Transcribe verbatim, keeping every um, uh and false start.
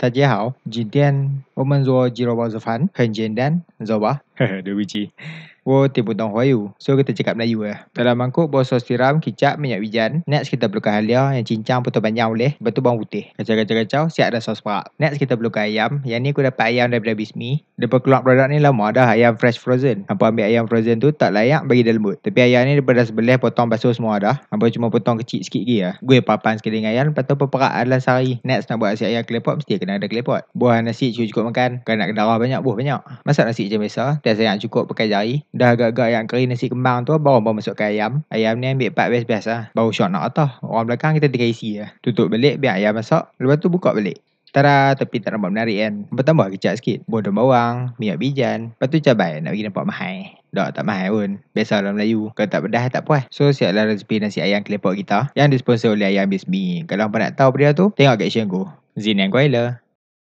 大家好，今天我们做鸡肉包子饭，很简单，走吧。对不起，我听不懂华语，所以 kita cakap Melayu lah. Dalam mangkuk, bawa sos tiram, kicap, minyak wijen. Next, kita perlukan halia yang cincang potong panjang boleh. Lepas tu bawang putih. Kacau-kacau-kacau, siap dah sos perak. Next, kita perlukan ayam. Yang ni aku dapat ayam daripada Bismi. Lepas keluar produk ni lama dah, ayam fresh frozen. Hampa ambil ayam frozen tu tak layak, bagi dah lembut. Tapi ayam ni daripada sebelah potong basuh semua dah. Hampa cuma potong kecil sikit lagi lah. Gue papan sekali dengan ayam, lepas tu perak adalah sehari. Next, nak buat nasi ayam kelepot, mesti kena ada kelepot. Buah nasi cukup-cukup makan. Kalau nak darah banyak, buah banyak. Masak nasi macam biasa. Dah sangat cukup pakai jari. Dah agak-agak yang kering nasi kembang tu, baru baru masukkan ayam. Ayam ni ambil part best-best lah. Baru shot nak atas. Orang belakang kita tinggal isi lah. Tutup balik biar ayam masak. Lepas tu buka balik. Tara, tapi tak nampak menarik kan. Bertambah kecap sikit. Bodong bawang, minyak bijan. Lepas tu cabai nak bagi nampak mahal. Tak, tak mahal pun. Biasa orang Melayu. Kalau tak pedas, tak puas. So, siaplah resipi nasi ayam kelepot kita yang disponsor oleh Ayam Bismi. Kalau hangpa nak tahu apa dia tu, tengok caption aku. Zinan Goila.